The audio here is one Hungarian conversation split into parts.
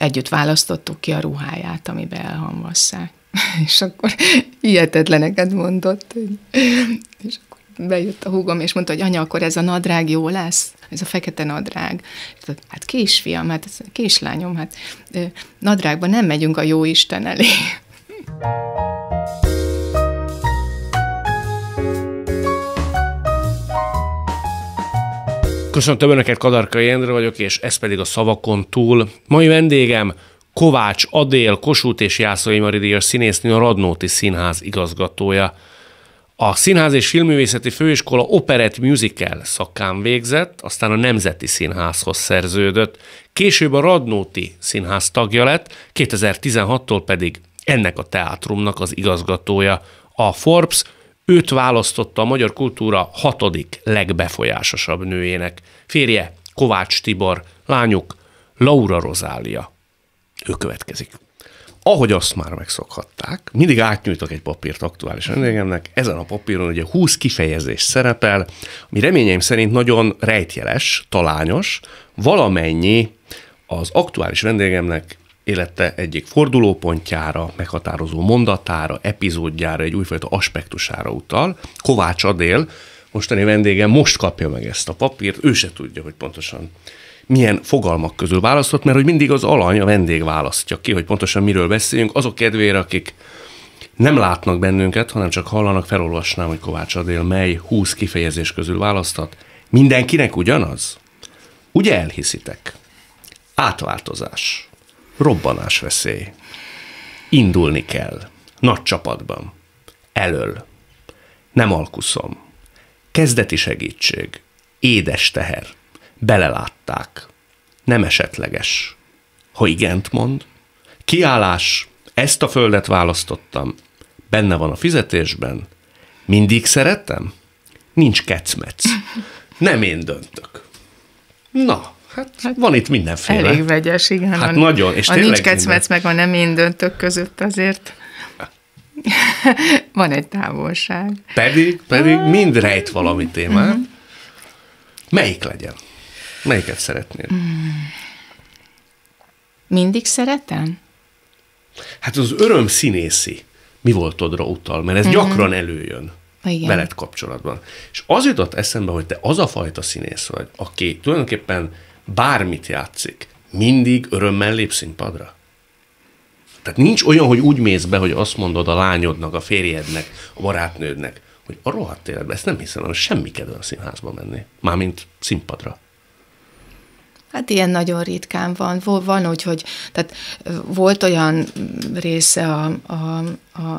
együtt választottuk ki a ruháját, amiben elhamvasszák. És akkor hihetetleneket mondott. És akkor bejött a húgom, és mondta, hogy anya, akkor ez a nadrág jó lesz? Ez a fekete nadrág. Hát kisfiam, hát kislányom, hát nadrágba nem megyünk a jó Isten elé. Köszöntöm Önöket, Kadarkai Endre vagyok, és ez pedig a Szavakon túl. Mai vendégem Kováts Adél, Kossuth és Jászai Mari díjas színésznő, a Radnóti Színház igazgatója. A Színház és Filmművészeti Főiskola Operett Musical szakán végzett, aztán a Nemzeti Színházhoz szerződött. Később a Radnóti Színház tagja lett, 2016-tól pedig ennek a teátrumnak az igazgatója. A Forbes őt választotta a magyar kultúra 6. legbefolyásosabb nőjének. Férje Kovács Tibor, lányuk Laura Rozália. Ő következik. Ahogy azt már megszokhatták, mindig átnyújtok egy papírt aktuális vendégemnek. Ezen a papíron ugye 20 kifejezés szerepel, ami reményeim szerint nagyon rejtjeles, talányos, valamennyi az aktuális vendégemnek élete egyik fordulópontjára, meghatározó mondatára, epizódjára, egy újfajta aspektusára utal. Kováts Adél, mostani vendégem, most kapja meg ezt a papírt, ő se tudja, hogy pontosan milyen fogalmak közül választott, mert hogy mindig az alany, a vendég választja ki, hogy pontosan miről beszéljünk. Azok kedvére, akik nem látnak bennünket, hanem csak hallanak, felolvasnám, hogy Kováts Adél mely 20 kifejezés közül választott. Mindenkinek ugyanaz? Ugye elhiszitek? Átváltozás. Robbanásveszély. Indulni kell. Nagy csapatban. Elöl. Nem alkuszom. Kezdeti segítség. Édes teher. Belelátták. Nem esetleges. Ha igent mond. Kiállás. Ezt a földet választottam. Benne van a fizetésben. Mindig szerettem? Nincs kecmec. Nem én döntök. Na. Hát van itt mindenféle. Elég vegyes, igen. Hát nagyon, és tényleg nincs kecmec, meg a nem én döntök között azért van egy távolság. Pedig mind rejt valami témát. Melyik legyen? Melyiket szeretnél? Mindig szeretem? Hát az öröm színészi mi voltodra utal, mert ez gyakran előjön. Igen. Veled kapcsolatban. És az jutott eszembe, hogy te az a fajta színész vagy, aki tulajdonképpen bármit játszik, mindig örömmel lép színpadra. Tehát nincs olyan, hogy úgy mész be, hogy azt mondod a lányodnak, a férjednek, a barátnődnek, hogy a rohadt életben, ezt nem hiszem, hogy semmi kedvem színházba menni. Mármint színpadra. Hát ilyen nagyon ritkán van. Van úgy, hogy tehát volt olyan része,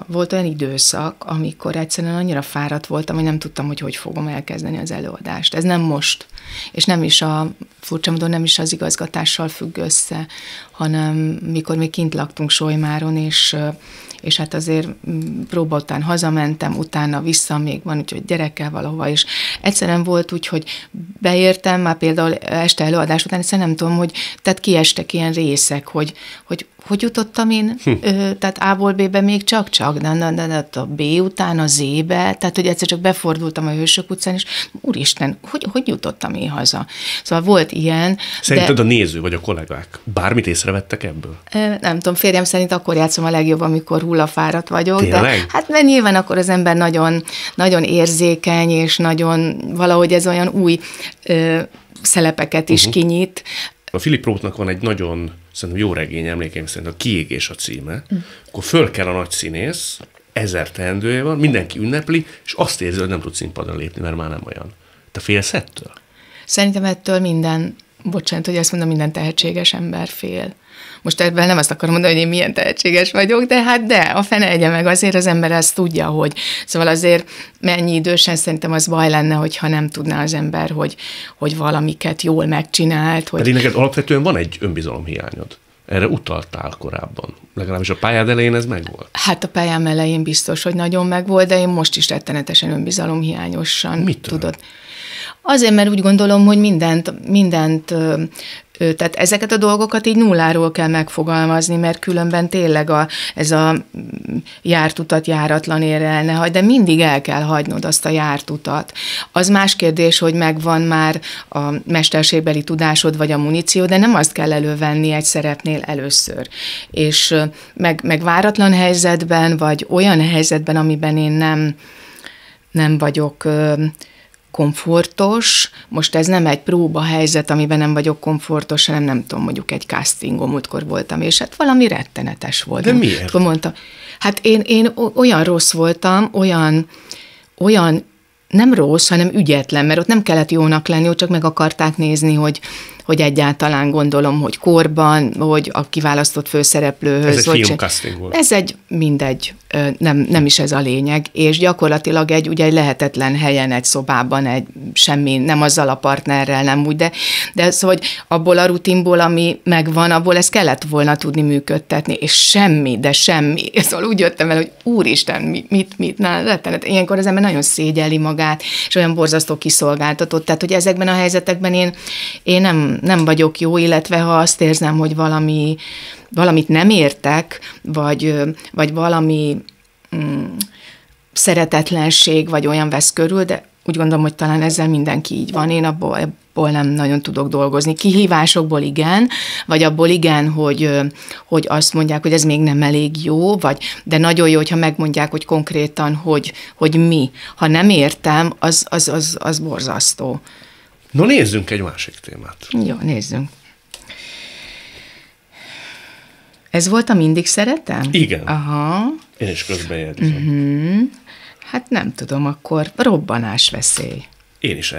volt olyan időszak, amikor egyszerűen annyira fáradt voltam, hogy nem tudtam, hogy fogom elkezdeni az előadást. Ez nem most. És nem is furcsa módon nem is az igazgatással függ össze, hanem mikor még kint laktunk Solymáron, és hát azért próba után hazamentem, utána vissza még van, úgyhogy gyerekkel valahova, és egyszerűen volt úgy, hogy beértem, már például este előadás után, egyszerűen nem tudom, hogy tehát kiestek ilyen részek, hogy jutottam én, tehát A-ból B-be még csak-csak, de a B után a Z-be, tehát hogy egyszer csak befordultam a Hősök utcán, és úristen, hogy jutottam én haza? Szóval volt ilyen. Szerinted a néző vagy a kollégák bármit észrevettek ebből? Nem tudom, férjem szerint akkor játszom a legjobb, amikor hullafáradt vagyok. Tényleg? De hát mert nyilván akkor az ember nagyon, nagyon érzékeny, és nagyon valahogy ez olyan új szelepeket is kinyit. A Philip Rothnak van egy nagyon, szerintem jó regény, emlékeim szerint, a Kiégés a címe, akkor föl kell a nagy színész, 1000 teendője van, mindenki ünnepli, és azt érzi, hogy nem tud színpadra lépni, mert már nem olyan. Te félsz ettől? Szerintem ettől minden, bocsánat, hogy azt mondom, minden tehetséges ember fél. Most ebben nem azt akarom mondani, hogy én milyen tehetséges vagyok, de hát a fene egye meg, azért az ember ezt tudja, hogy. Szóval azért mennyi idősen szerintem az baj lenne, hogyha nem tudná az ember, hogy valamiket jól megcsinált. Hogy... Pedig neked alapvetően van egy önbizalomhiányod. Erre utaltál korábban. Legalábbis a pályád elején ez megvolt. Hát a pályám elején biztos, hogy nagyon megvolt, de én most is rettenetesen önbizalomhiányosan. Mitől? Tudod. Azért, mert úgy gondolom, hogy mindent Tehát ezeket a dolgokat így nulláról kell megfogalmazni, mert különben tényleg ez a járt utat járatlan érre ne hagy, de mindig el kell hagynod azt a járt utat. Az más kérdés, hogy megvan már a mesterségbeli tudásod vagy a muníció, de nem azt kell elővenni egy szerepnél először. És meg váratlan helyzetben, vagy olyan helyzetben, amiben én nem vagyok komfortos, most ez nem egy próba helyzet, amiben nem vagyok komfortos, hanem nem tudom, mondjuk egy castingon múltkor voltam, és hát valami rettenetes volt. De miért? Mondtam, hát én olyan rossz voltam, olyan nem rossz, hanem ügyetlen, mert ott nem kellett jónak lenni, ott csak meg akarták nézni, hogy egyáltalán gondolom, hogy korban, hogy a kiválasztott főszereplőhöz. Ez egy filmcasting volt. Ez egy mindegy, nem is ez a lényeg, és gyakorlatilag egy lehetetlen helyen, egy szobában, egy semmi, nem azzal a partnerrel, nem úgy, de szóval, hogy abból a rutinból, ami megvan, abból ezt kellett volna tudni működtetni, és semmi, de semmi. Szóval úgy jöttem el, hogy úristen, mit, rettenet. Ilyenkor az ember nagyon szégyelli magát, és olyan borzasztó kiszolgáltatott, tehát hogy ezekben a helyzetekben én nem vagyok jó, illetve ha azt érzem, hogy valamit nem értek, vagy valami szeretetlenség, vagy olyan vesz körül, de úgy gondolom, hogy talán ezzel mindenki így van. Én abból nem nagyon tudok dolgozni. Kihívásokból igen, vagy abból igen, hogy azt mondják, hogy ez még nem elég jó, de nagyon jó, hogyha megmondják, hogy konkrétan, hogy mi. Ha nem értem, az borzasztó. No, nézzünk egy másik témát. Jó, nézzünk. Ez volt a Mindig szeretem? Igen. Aha. Én is közbejegyzem. Hát nem tudom, akkor robbanásveszély. Én is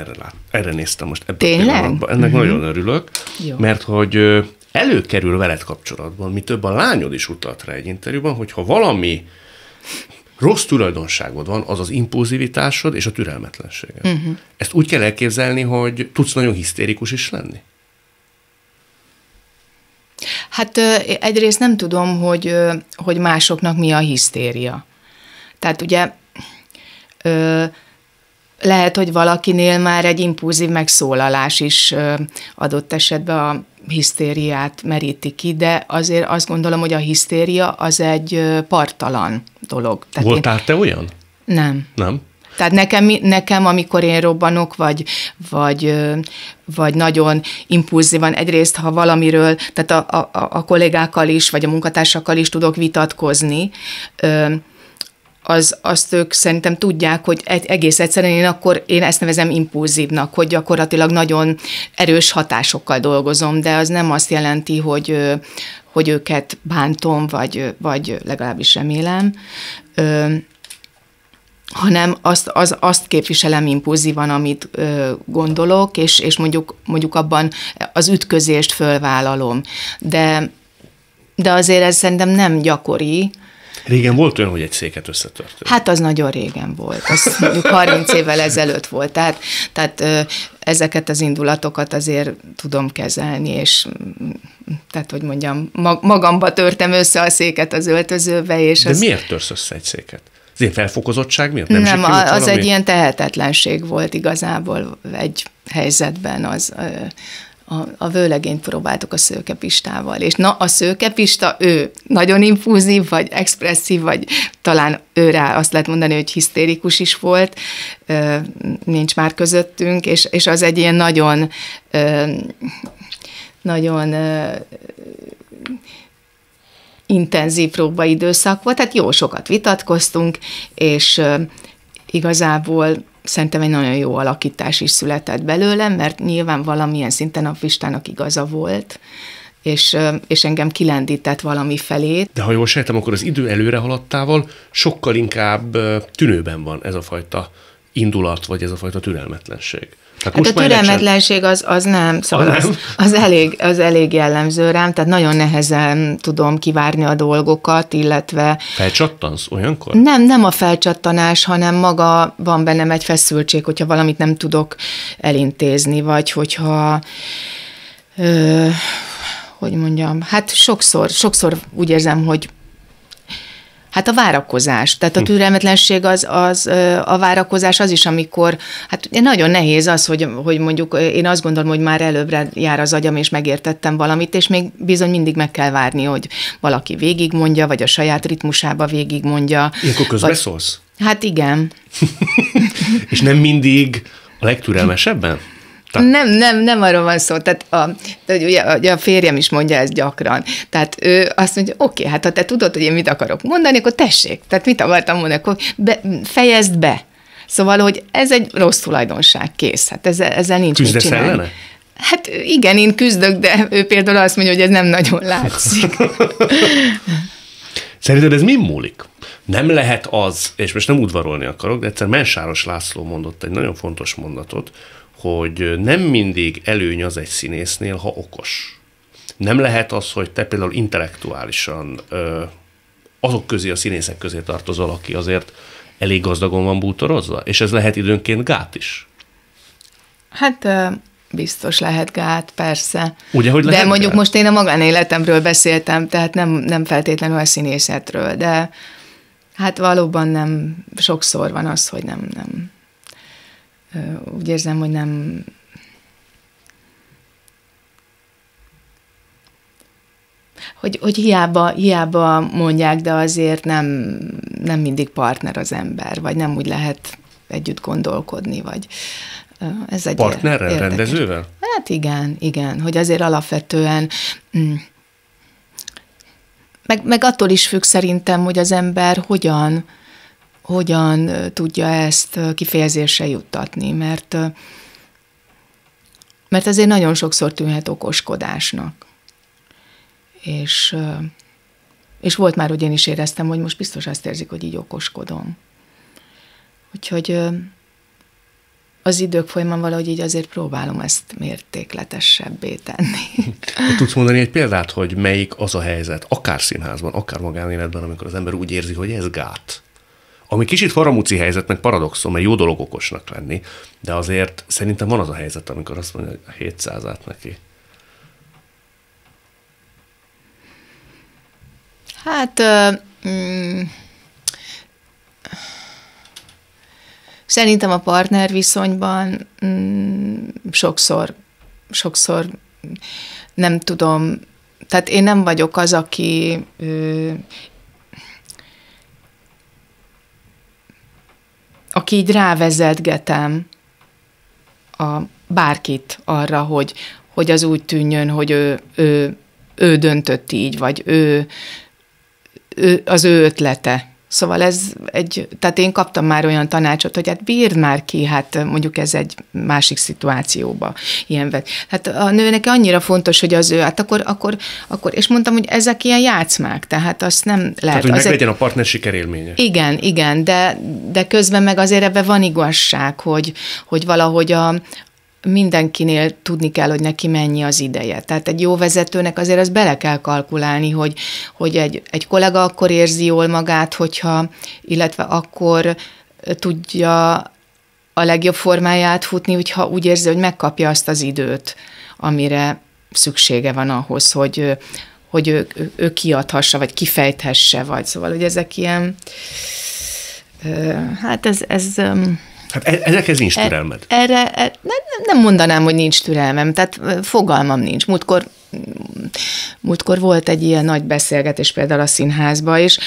erre néztem most ebben. Tényleg? Ennek nagyon örülök, jó. Mert hogy előkerül veled kapcsolatban, mi több a lányod is utalt rá egy interjúban, hogy ha valami rossz tulajdonságod van, az az impulzivitásod és a türelmetlenséged. Ezt úgy kell elképzelni, hogy tudsz nagyon hisztérikus is lenni? Hát egyrészt nem tudom, hogy másoknak mi a hisztéria. Tehát ugye lehet, hogy valakinél már egy impulzív megszólalás is adott esetben a hisztériát meríti ki, de azért azt gondolom, hogy a hisztéria az egy parttalan dolog. Tehát voltál te olyan? Nem. Nem? Tehát nekem amikor én robbanok, vagy nagyon impulzívan, egyrészt, ha valamiről, tehát a kollégákkal is, vagy a munkatársakkal is tudok vitatkozni, azt ők szerintem tudják, hogy egész egyszerűen én ezt nevezem impulzívnak, hogy gyakorlatilag nagyon erős hatásokkal dolgozom, de az nem azt jelenti, hogy őket bántom, vagy legalábbis remélem, hanem azt képviselem impulzívan, amit gondolok, és mondjuk abban az ütközést fölvállalom. De azért ez szerintem nem gyakori. Régen volt olyan, hogy egy széket összetört. Hát az nagyon régen volt, az mondjuk 30 évvel ezelőtt volt. Tehát ezeket az indulatokat azért tudom kezelni, és tehát, hogy mondjam, magamba törtem össze a széket az öltözőbe. De miért törsz össze egy széket? Az én felfokozottság miatt? Nem, az egy ilyen tehetetlenség volt igazából egy helyzetben az... A vőlegényt próbáltuk a Szőkepistával, és na, a Szőkepista, ő nagyon infúzív, vagy expresszív, vagy talán őre azt lehet mondani, hogy hisztérikus is volt, nincs már közöttünk, és az egy ilyen nagyon, nagyon intenzív próbaidőszak volt, tehát jó sokat vitatkoztunk, és igazából szerintem egy nagyon jó alakítás is született belőle, mert nyilván valamilyen szinten a Pistának igaza volt, és engem kilendített valami felé. De ha jól sejtem, akkor az idő előre haladtával sokkal inkább tűnőben van ez a fajta indulat, vagy ez a fajta türelmetlenség. Hát a türelmetlenség az nem, szóval az elég jellemző rám, tehát nagyon nehezen tudom kivárni a dolgokat, illetve... Felcsattansz olyankor? Nem a felcsattanás, hanem maga van bennem egy feszültség, hogyha valamit nem tudok elintézni, vagy hogyha... hogy mondjam, hát sokszor úgy érzem, hogy Hát a várakozás. Tehát a türelmetlenség a várakozás az is, amikor, hát nagyon nehéz az, hogy mondjuk én azt gondolom, hogy már előbbre jár az agyam, és megértettem valamit, és még bizony mindig meg kell várni, hogy valaki végigmondja, vagy a saját ritmusába végigmondja. Ilyenkor közbeszólsz? Hát igen. És nem mindig a legtürelmesebben? Nem arról van szó. Tehát ugye a férjem is mondja ezt gyakran. Tehát ő azt mondja, oké, hát ha te tudod, hogy én mit akarok mondani, akkor tessék. Tehát mit akartam mondani, akkor fejezd be. Szóval, hogy ez egy rossz tulajdonság, kész. Hát ezzel nincs mit csinálni. Küzdesz ellene? Hát igen, én küzdök, de ő például azt mondja, hogy ez nem nagyon látszik. Szerinted ez mi múlik? Nem lehet az, és most nem udvarolni akarok, de egyszer Mensáros László mondott egy nagyon fontos mondatot, hogy nem mindig előny az egy színésznél, ha okos. Nem lehet az, hogy te például intellektuálisan azok közé, a színészek közé tartozol, aki azért elég gazdagon van bútorozva, és ez lehet időnként gát is. Hát... Biztos lehet gát, persze. Ugye, hogy lehet, de mondjuk gát? Most én a magánéletemről beszéltem, tehát nem feltétlenül a színészetről, de hát valóban nem, sokszor van az, hogy nem. Úgy érzem, hogy nem... Hogy hiába mondják, de azért nem mindig partner az ember, vagy nem úgy lehet együtt gondolkodni, vagy... Ez egy partnerrel, érdekes. Rendezővel? Hát igen, hogy azért alapvetően, meg attól is függ szerintem, hogy az ember hogyan tudja ezt kifejezésre juttatni, mert azért nagyon sokszor tűnhet okoskodásnak. És volt már, hogy én is éreztem, hogy most biztos azt érzik, hogy így okoskodom. Úgyhogy... Az idők folyamán valahogy így azért próbálom ezt mértékletesebbé tenni. Tudsz mondani egy példát, hogy melyik az a helyzet, akár színházban, akár magánéletben, amikor az ember úgy érzi, hogy ez gát? Ami kicsit faramúci helyzetnek paradoxon, mert jó dolog okosnak lenni, de azért szerintem van az a helyzet, amikor azt mondja, hogy a 700-át neki. Hát... Szerintem a partner viszonyban sokszor nem tudom, tehát én nem vagyok az, aki így rávezetgetem bárkit arra, hogy az úgy tűnjön, hogy ő döntött így, vagy ő az ő ötlete. Szóval tehát én kaptam már olyan tanácsot, hogy hát bírd már ki, hát mondjuk ez egy másik szituációba ilyen. Hát a nőnek annyira fontos, hogy az ő, hát akkor, és mondtam, hogy ezek ilyen játszmák, tehát azt nem lehet. Tehát, hogy meglegyen a partner sikerélménye. Igen, de közben meg azért ebben van igazság, hogy valahogy mindenkinél tudni kell, hogy neki mennyi az ideje. Tehát egy jó vezetőnek azért azt bele kell kalkulálni, hogy egy kollega akkor érzi jól magát, illetve akkor tudja a legjobb formáját futni, hogyha úgy érzi, hogy megkapja azt az időt, amire szüksége van ahhoz, hogy ő kiadhassa, vagy kifejthesse, vagy szóval, hogy ezek ilyen... Hát ez Hát ezekhez nincs türelmed? Erre nem mondanám, hogy nincs türelmem, tehát fogalmam nincs. Múltkor volt egy ilyen nagy beszélgetés például a színházba is,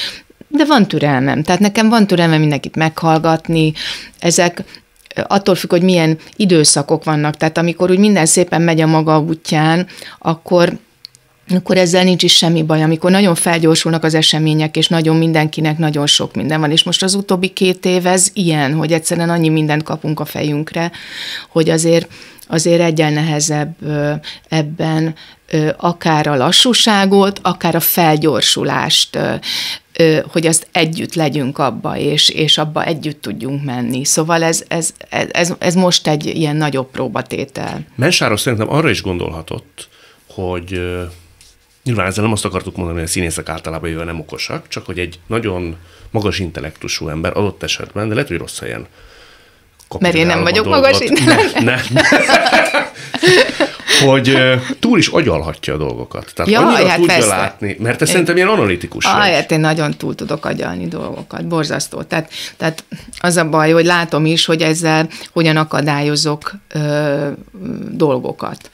de van türelmem. Tehát nekem van türelmem mindenkit meghallgatni. Ezek attól függ, hogy milyen időszakok vannak. Tehát amikor úgy minden szépen megy a maga útján, akkor ezzel nincs is semmi baj, amikor nagyon felgyorsulnak az események, és nagyon mindenkinek nagyon sok minden van. És most az utóbbi 2 év ez ilyen, hogy egyszerűen annyi mindent kapunk a fejünkre, hogy azért egyen nehezebb ebben akár a lassúságot, akár a felgyorsulást, hogy azt együtt legyünk abba, és abba együtt tudjunk menni. Szóval ez most egy ilyen nagyobb próbatétel. Mensáros szerintem arra is gondolhatott, hogy... Nyilván ezzel nem azt akartuk mondani, hogy a színészek általában jövően nem okosak, csak hogy egy nagyon magas intellektusú ember adott esetben, de lehet, hogy rossz helyen. Mert én nem vagyok magas intellektusú. hogy túl is agyalhatja a dolgokat. Tehát ja, annyira hát tudja látni, mert ez szerintem ilyen analitikus. Hát én nagyon túl tudok agyalni dolgokat, borzasztó. Tehát az a baj, hogy látom is, hogy ezzel hogyan akadályozok dolgokat.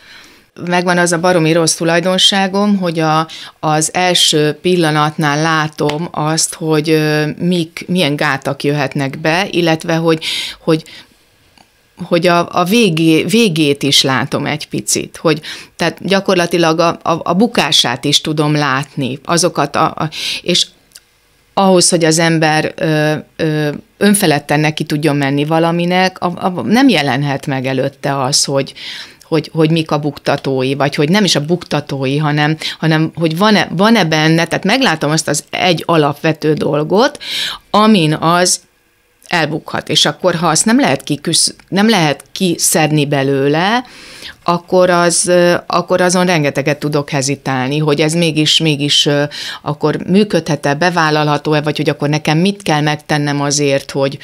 Megvan az a baromi rossz tulajdonságom, hogy az első pillanatnál látom azt, hogy milyen gátak jöhetnek be, illetve hogy a végét is látom egy picit, hogy tehát gyakorlatilag a bukását is tudom látni, azokat, és ahhoz, hogy az ember önfeledten neki tudjon menni valaminek, nem jelenhet meg előtte az, hogy mik a buktatói, vagy hogy nem is a buktatói, hanem hogy van-e benne, tehát meglátom azt az egy alapvető dolgot, amin az elbukhat, és akkor ha azt nem lehet kiszedni belőle, akkor azon rengeteget tudok hezitálni, hogy ez mégis akkor működhet-e, bevállalható-e, vagy hogy akkor nekem mit kell megtennem azért, hogy...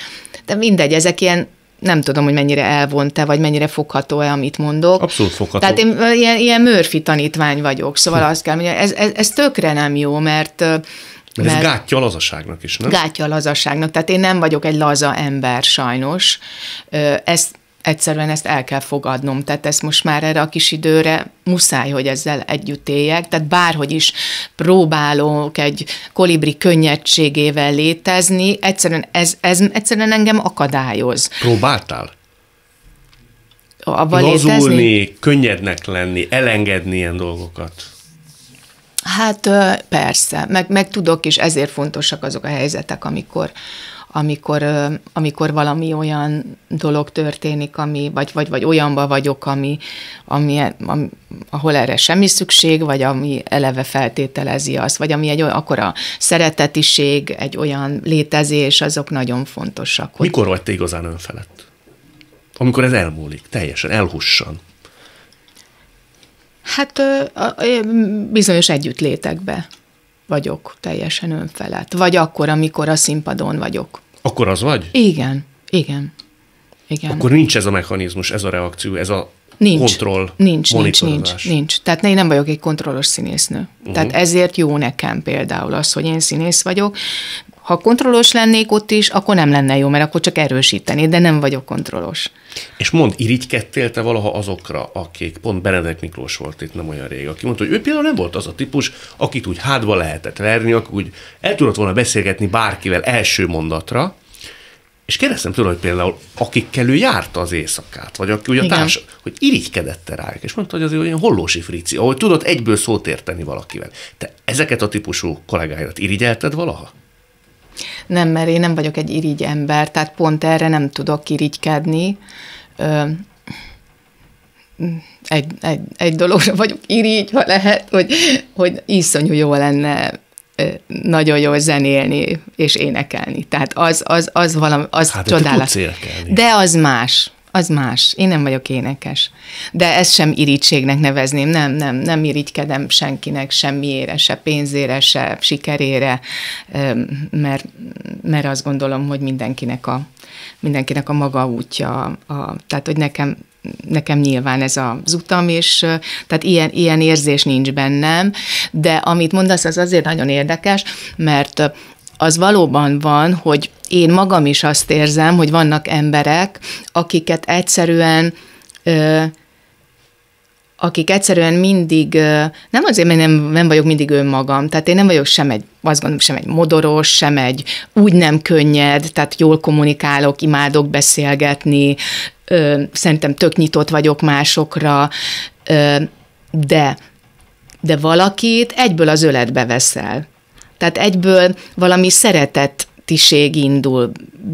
De mindegy, ezek ilyen, nem tudom, hogy mennyire elvont-e, vagy mennyire fogható-e, amit mondok. Abszolút fogható. Tehát én ilyen Murphy tanítvány vagyok, szóval azt kell mondani, ez tökre nem jó, mert ez gátja a lazaságnak is, nem? Gátja a lazaságnak, tehát én nem vagyok egy laza ember sajnos. Egyszerűen ezt el kell fogadnom, tehát ezt most már erre a kis időre muszáj, hogy ezzel együtt éljek, tehát bárhogy is próbálok egy kolibri könnyedségével létezni, egyszerűen engem akadályoz. Próbáltál? Abba lazulni, létezni? Könnyednek lenni, elengedni ilyen dolgokat? Hát persze, meg tudok, és ezért fontosak azok a helyzetek, amikor valami olyan dolog történik, ami, vagy olyanba vagyok, ami ahol erre semmi szükség, vagy ami eleve feltételezi azt, vagy ami egy olyan, akkor a szeretetiség, egy olyan létezés, azok nagyon fontosak. Hogy... Mikor vagy te igazán önfelett? Amikor ez elmúlik, teljesen, elhussan. Hát bizonyos együttlétekbe vagyok teljesen önfelett. Vagy akkor, amikor a színpadon vagyok. Akkor az vagy? Igen. Akkor nincs ez a mechanizmus, ez a reakció, ez a kontroll, monitorozás. Nincs. Tehát én nem vagyok egy kontrollos színésznő. Tehát ezért jó nekem például az, hogy én színész vagyok. Ha kontrollos lennék ott is, akkor nem lenne jó, mert akkor csak erősíteni, de nem vagyok kontrollos. És mondd, irigykedtél te valaha azokra, akik, pont Benedek Miklós volt itt nem olyan rég, aki mondta, hogy ő például nem volt az a típus, akit úgy hátba lehetett verni, aki úgy el tudott volna beszélgetni bárkivel első mondatra, és kérdeztem tőle, hogy például akikkel ő járta az éjszakát, vagy aki ugye a társ, hogy irigykedett-e rájuk, és mondta, hogy azért olyan hollósi frici, ahogy tudott egyből szót érteni valakivel. Te ezeket a típusú kollégáidat irigyelted valaha? Nem, mert én nem vagyok egy irigy ember, tehát pont erre nem tudok irigykedni. Egy dologra vagyok irigy, ha lehet, hogy iszonyú jó lenne nagyon jól zenélni és énekelni. Tehát az valami, az hát, csodálatos. De az más. Az más. Én nem vagyok énekes. De ezt sem irigységnek nevezném. Nem irigykedem senkinek semmiére, se pénzére, se sikerére, mert azt gondolom, hogy mindenkinek a maga útja. Tehát, hogy nekem nyilván ez az utam, és tehát ilyen érzés nincs bennem, de amit mondasz, az azért nagyon érdekes, mert az valóban van, hogy én magam is azt érzem, hogy vannak emberek, akik egyszerűen mindig, nem azért, mert nem vagyok mindig önmagam, tehát én nem vagyok sem egy modoros, sem egy úgy nem könnyed, tehát jól kommunikálok, imádok beszélgetni, szerintem tök nyitott vagyok másokra, de valakit egyből az öletbe veszel. Tehát egyből valami szeretettiség indul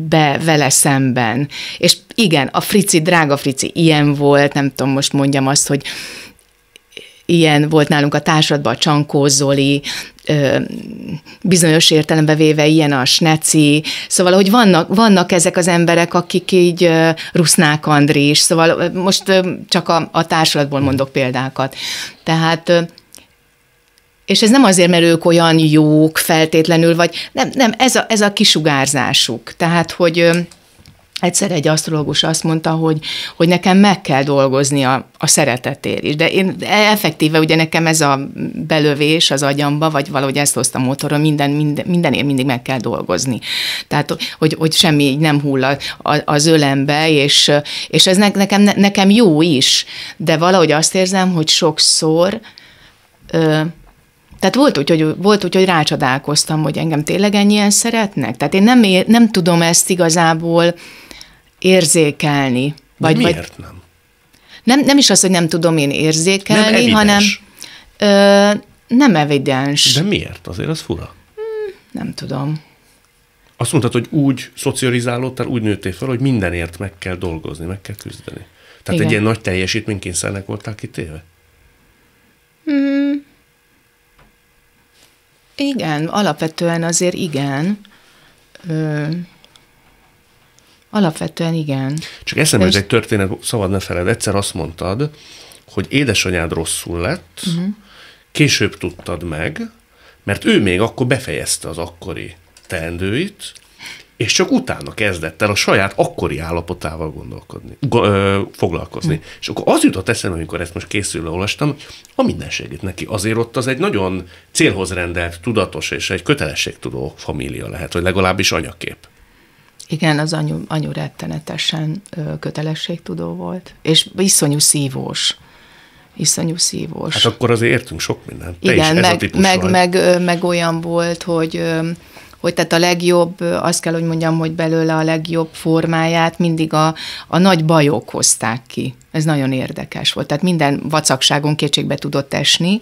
be vele szemben. És igen, a Frici, drága Frici ilyen volt, nem tudom, most mondjam azt, hogy ilyen volt nálunk a társadban a Csankó Zoli, bizonyos értelembe véve ilyen a Sneci, szóval, hogy vannak ezek az emberek, akik így Rusznák Andris, szóval most csak a társulatból mondok példákat. Tehát... És ez nem azért, mert ők olyan jók feltétlenül, vagy nem ez a kisugárzásuk. Tehát, hogy Egyszer egy asztrológus azt mondta, hogy nekem meg kell dolgozni a szeretetért is. De én effektíve ugye nekem ez a belövés az agyamba, vagy valahogy ezt hoztam otthonról, mindenért mindig meg kell dolgozni. Tehát, hogy semmi nem hull az ölembe, és ez nekem jó is. De valahogy azt érzem, hogy sokszor... Tehát volt úgy, hogy rácsodálkoztam, hogy engem tényleg ennyien szeretnek. Tehát én nem tudom ezt igazából érzékelni. Miért nem? Nem is az, hogy nem tudom én érzékelni, nem evidens. Hanem nem evidens. De miért? Azért az fura. Nem tudom. Azt mondtad, hogy úgy szocializálódtál, úgy nőttél fel, hogy mindenért meg kell dolgozni, meg kell küzdeni. Tehát igen. Egy ilyen nagy teljesítménykényszernek voltál kitéve? Igen, alapvetően azért igen. Alapvetően igen. Csak eszembe jut egy történet, szabad ne feled, egyszer azt mondtad, hogy édesanyád rosszul lett, később tudtad meg, mert ő még akkor befejezte az akkori teendőit, és csak utána kezdett el a saját akkori állapotával gondolkodni, foglalkozni. És akkor az jutott eszembe, amikor ezt most készülve olvastam, a minden segít neki. Azért ott az egy nagyon célhoz rendelt, tudatos és egy kötelességtudó família lehet, vagy legalábbis anyakép. Igen, az anyu rettenetesen kötelességtudó volt, és iszonyú szívós. Iszonyú szívós. Hát akkor azért értünk sok mindent. Te igen, is ez a típus vagy. Meg olyan volt, hogy tehát a legjobb, azt kell, hogy mondjam, hogy belőle a legjobb formáját mindig a nagy bajok hozták ki. Ez nagyon érdekes volt. Tehát minden vacakságon kétségbe tudott esni,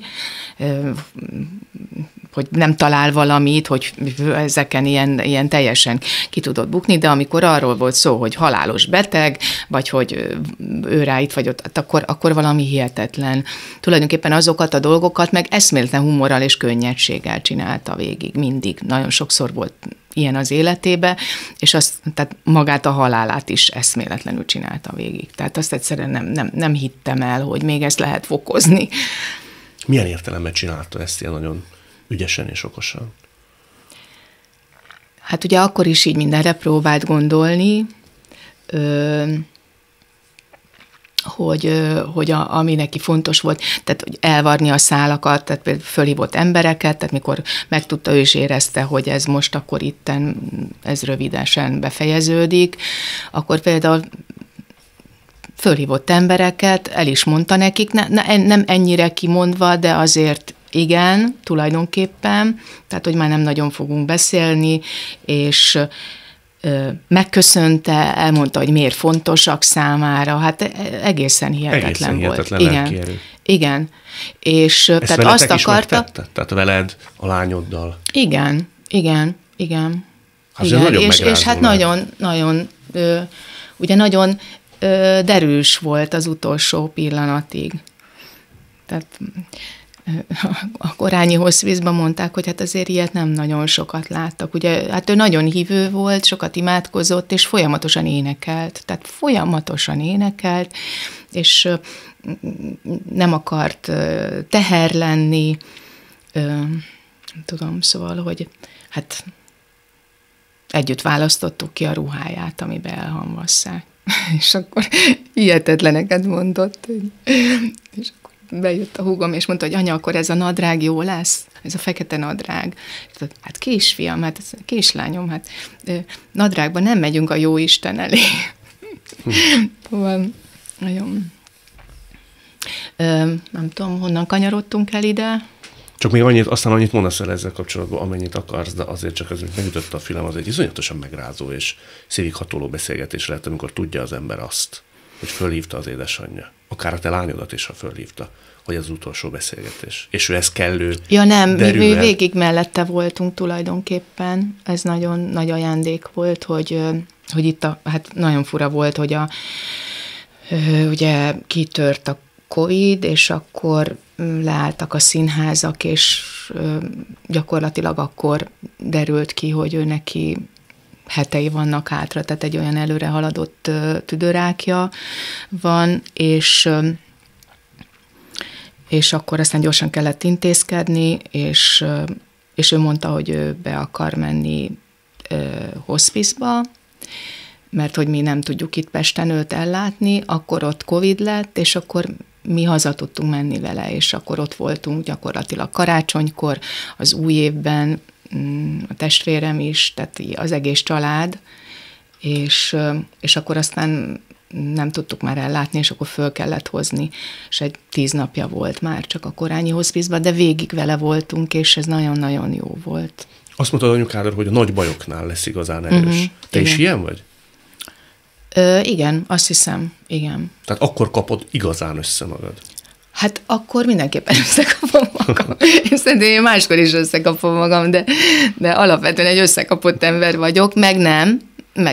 hogy nem talál valamit, hogy ezeken ilyen teljesen ki tudott bukni, de amikor arról volt szó, hogy halálos beteg, vagy hogy ő rá itt vagy ott, akkor valami hihetetlen. Tulajdonképpen azokat a dolgokat meg eszméletlen humorral és könnyedséggel csinálta végig, mindig. Nagyon sokszor volt ilyen az életébe, és tehát magát a halálát is eszméletlenül csinálta végig. Tehát azt egyszerűen nem hittem el, hogy még ezt lehet fokozni. Milyen értelemben csinálta ezt ilyen nagyon ügyesen és okosan? Hát ugye akkor is így mindenre próbált gondolni, hogy ami neki fontos volt, tehát hogy elvarni a szálakat, tehát például fölhívott embereket, tehát mikor megtudta, ő is érezte, hogy ez most akkor itten, ez rövidesen befejeződik, akkor például fölhívott embereket, el is mondta nekik, nem ennyire kimondva, de azért igen, tulajdonképpen, tehát hogy már nem nagyon fogunk beszélni, és megköszönte, elmondta, hogy miért fontosak számára, hát egészen hihetetlen volt. Igen. És ezt tehát azt akarta. Megtette? Tehát veled, a lányoddal. Igen. Hát igen. Nagyon és hát nagyon derűs volt az utolsó pillanatig. Tehát a korányi hosszvízban mondták, hogy hát azért ilyet nem nagyon sokat láttak. Ugye, hát ő nagyon hívő volt, sokat imádkozott, és folyamatosan énekelt. Tehát és nem akart teher lenni. Tudom, szóval, hogy hát együtt választottuk ki a ruháját, amiben elhamvasszák. És akkor hihetetleneket mondott. És akkor bejött a húgom, és mondta, hogy anya, akkor ez a nadrág jó lesz? Ez a fekete nadrág. Hát kisfiam, hát kislányom, hát nadrágba nem megyünk a jó Isten elé. Nagyon. Nem tudom, honnan kanyarodtunk el ide. Csak még aztán annyit mondasz el ezzel kapcsolatban, amennyit akarsz, de azért csak ez, amit megütött a film, az egy iszonyatosan megrázó és szívig hatoló beszélgetés lehet, amikor tudja az ember azt, hogy fölhívta az édesanyja. Akár a te lányodat is, ha fölhívta, hogy az utolsó beszélgetés. És ő ez kellő. Ja nem, mi végig mellette voltunk tulajdonképpen. Ez nagyon nagy ajándék volt, hogy itt hát nagyon fura volt, hogy ugye kitört a Covid, és akkor leálltak a színházak, és gyakorlatilag akkor derült ki, hogy ő neki hetei vannak hátra, tehát egy olyan előre haladott tüdőrákja van, és akkor aztán gyorsan kellett intézkedni, és ő mondta, hogy ő be akar menni hospice-ba, mert hogy mi nem tudjuk itt Pesten őt ellátni, akkor ott Covid lett, és akkor mi haza tudtunk menni vele, és akkor ott voltunk gyakorlatilag karácsonykor, az új évben, a testvérem is, tehát az egész család, és akkor aztán nem tudtuk már ellátni, és akkor föl kellett hozni, és egy 10 napja volt már csak a korányi hospicban, de végig vele voltunk, és ez nagyon-nagyon jó volt. Azt mondtad anyukáról, hogy a nagy bajoknál lesz igazán erős. Te igen. Is ilyen vagy? Igen, azt hiszem, igen. Tehát akkor kapod igazán össze magad? Hát akkor mindenképpen összekapom magam. Én szerintem én máskor is összekapom magam, de alapvetően egy összekapott ember vagyok, meg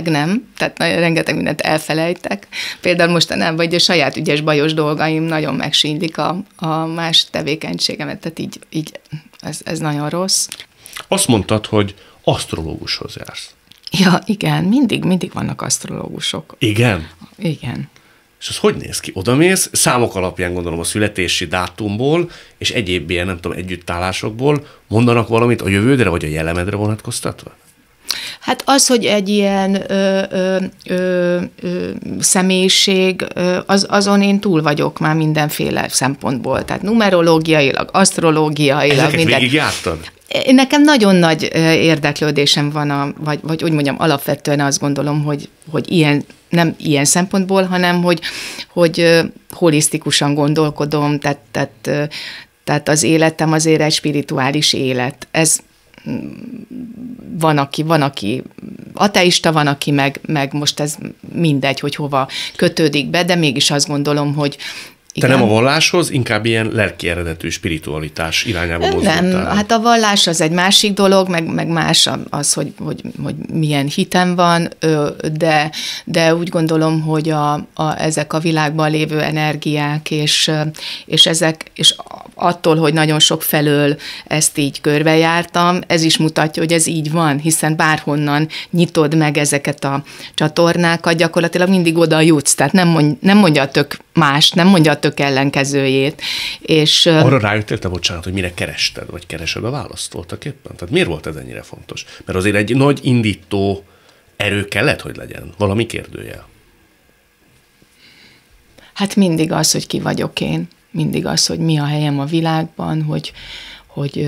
nem, tehát rengeteg mindent elfelejtek. Például mostanában ugye a saját ügyes bajos dolgaim nagyon megsínlik a más tevékenységemet, tehát így ez nagyon rossz. Azt mondtad, hogy asztrológushoz jársz. Ja, igen, mindig vannak asztrológusok. Igen? Igen. És az hogy néz ki? Odamész, számok alapján gondolom a születési dátumból, és egyéb ilyen, nem tudom, együttállásokból mondanak valamit a jövődre, vagy a jellemedre vonatkoztatva? Hát az, hogy egy ilyen személyiség, azon én túl vagyok már mindenféle szempontból, tehát numerológiailag, asztrológiailag. Ezeket minden... végigjártad? Nekem nagyon nagy érdeklődésem van, vagy úgy mondjam, alapvetően azt gondolom, hogy ilyen, nem ilyen szempontból, hanem hogy holisztikusan gondolkodom, tehát az életem azért egy spirituális élet. Ez van, aki ateista, van, aki meg most ez mindegy, hogy hova kötődik be, de mégis azt gondolom, hogy igen. Te nem a valláshoz, inkább ilyen lelki eredetű spiritualitás irányába mozgattál. Nem, hát a vallás az egy másik dolog, meg más az, hogy milyen hitem van, de úgy gondolom, hogy ezek a világban lévő energiák, és attól, hogy nagyon sok felől ezt így körbejártam, ez is mutatja, hogy ez így van, hiszen bárhonnan nyitod meg ezeket a csatornákat, gyakorlatilag mindig oda jutsz, tehát nem mondja a tök mást, nem mondja a tök ellenkezőjét. És arra rájöttél, te bocsánat, hogy mire kerested, vagy keresed a választ voltak éppen? Tehát miért volt ez ennyire fontos? Mert azért egy nagy indító erő kellett, hogy legyen. Valami kérdőjel. Hát mindig az, hogy ki vagyok én. Mindig az, hogy mi a helyem a világban, hogy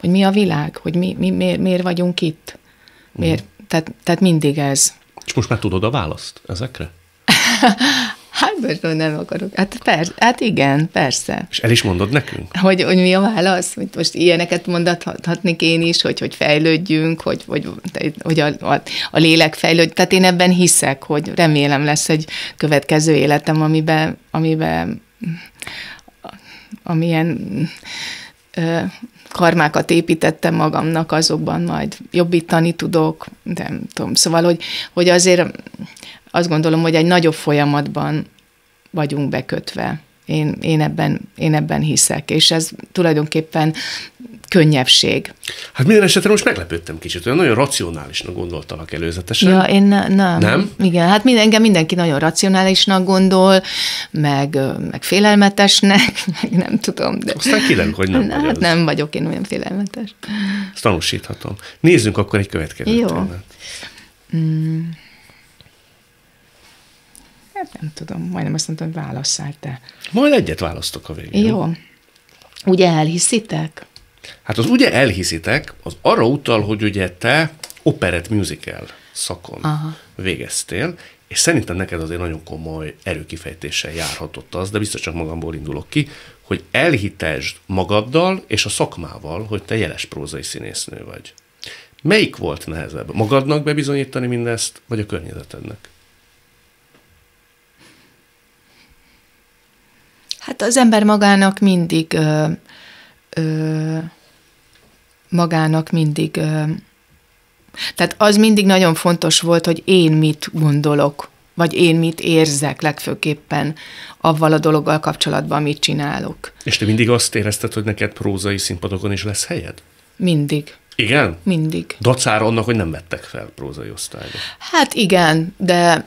mi a világ, hogy miért vagyunk itt. Miért? Tehát mindig ez. És most már tudod a választ ezekre? Hát most nem akarok. Hát igen, persze. És el is mondod nekünk? Hogy mi a válasz? Most ilyeneket mondhatnék én is, hogy fejlődjünk, hogy a lélek fejlődjön. Tehát én ebben hiszek, hogy remélem lesz egy következő életem, amilyen karmákat építettem magamnak, azokban majd jobbítani tudok, nem tudom. Szóval, hogy azért... Azt gondolom, hogy egy nagyobb folyamatban vagyunk bekötve. Én ebben hiszek, és ez tulajdonképpen könnyebbség. Hát minden esetre most meglepődtem kicsit, olyan nagyon racionálisnak gondoltalak előzetesen. Ja, én nem. Nem? Igen, hát engem mindenki nagyon racionálisnak gondol, meg félelmetesnek, meg nem tudom. De... Aztán kiderül, hogy nem. Hát nem vagyok én olyan félelmetes. Ezt tanúsíthatom. Nézzünk akkor egy következő témát. Nem tudom, majdnem azt mondtam, hogy válasszál te. Majd egyet választok a végén. Jó. Ugye elhiszitek? Hát az ugye elhiszitek, az arra utal, hogy ugye te operett musical szakon végeztél, és szerintem neked azért nagyon komoly erőkifejtéssel járhatott az, de biztos csak magamból indulok ki, hogy elhitesd magaddal és a szakmával, hogy te jeles prózai színésznő vagy. Melyik volt nehezebb? Magadnak bebizonyítani mindezt, vagy a környezetednek? Hát az ember magának mindig, tehát az mindig nagyon fontos volt, hogy én mit gondolok, vagy én mit érzek legfőképpen avval a dologgal kapcsolatban, mit csinálok. És te mindig azt érezted, hogy neked prózai színpadokon is lesz helyed? Mindig. Igen? Mindig. Dacára annak, hogy nem vettek fel prózai osztályba. Hát igen, de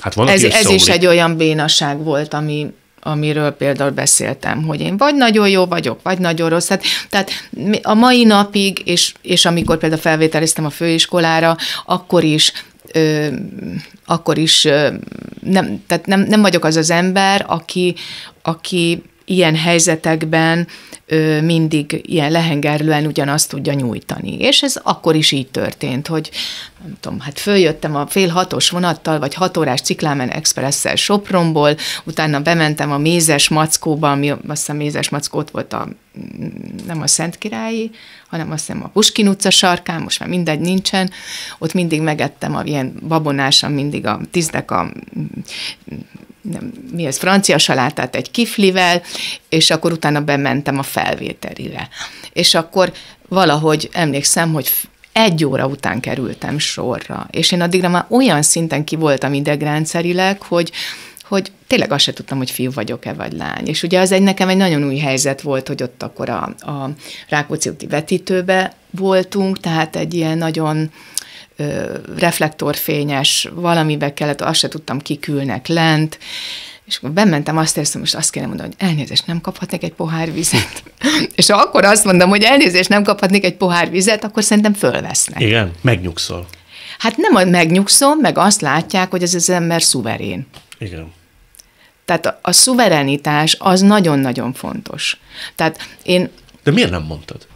hát ez is egy olyan bénaság volt, ami amiről például beszéltem, hogy én vagy nagyon jó vagyok, vagy nagyon rossz. Tehát a mai napig, és amikor például felvételiztem a főiskolára, akkor is nem vagyok az az ember, aki ilyen helyzetekben mindig ilyen lehengerlően ugyanazt tudja nyújtani. És ez akkor is így történt, hogy nem tudom, hát följöttem a 5:30-os vonattal, vagy 6 órás Ciklámen Expresszel Sopronból, utána bementem a Mézes Mackóba, ami azt hiszem Mézes Mackó volt a, nem a Szentkirályi, hanem azt hiszem a Puskin utca sarkán, most már mindegy nincsen, ott mindig megettem a ilyen babonásan mindig a tisztek a francia salátát egy kiflivel, és akkor utána bementem a felvételire. És akkor valahogy emlékszem, hogy 1 óra után kerültem sorra, és én addigra már olyan szinten ki voltam idegrendszerileg, hogy tényleg azt se tudtam, hogy fiú vagyok-e, vagy lány. És ugye az nekem egy nagyon új helyzet volt, hogy ott akkor a Rákóczi úti vetítőbe voltunk, tehát egy ilyen nagyon reflektorfényes valamibe kellett, azt se tudtam, kikülnek lent, és akkor bementem, azt érzem, most azt kéne mondani, hogy elnézést, nem kaphatnék egy pohár vizet. És ha akkor azt mondom, hogy elnézést, nem kaphatnék egy pohár vizet, akkor szerintem fölvesznek. Igen, megnyugszol. Hát nem megnyugszom, meg azt látják, hogy ez az ember szuverén. Igen. Tehát a szuverenitás az nagyon-nagyon fontos. Tehát én... De miért nem mondtad?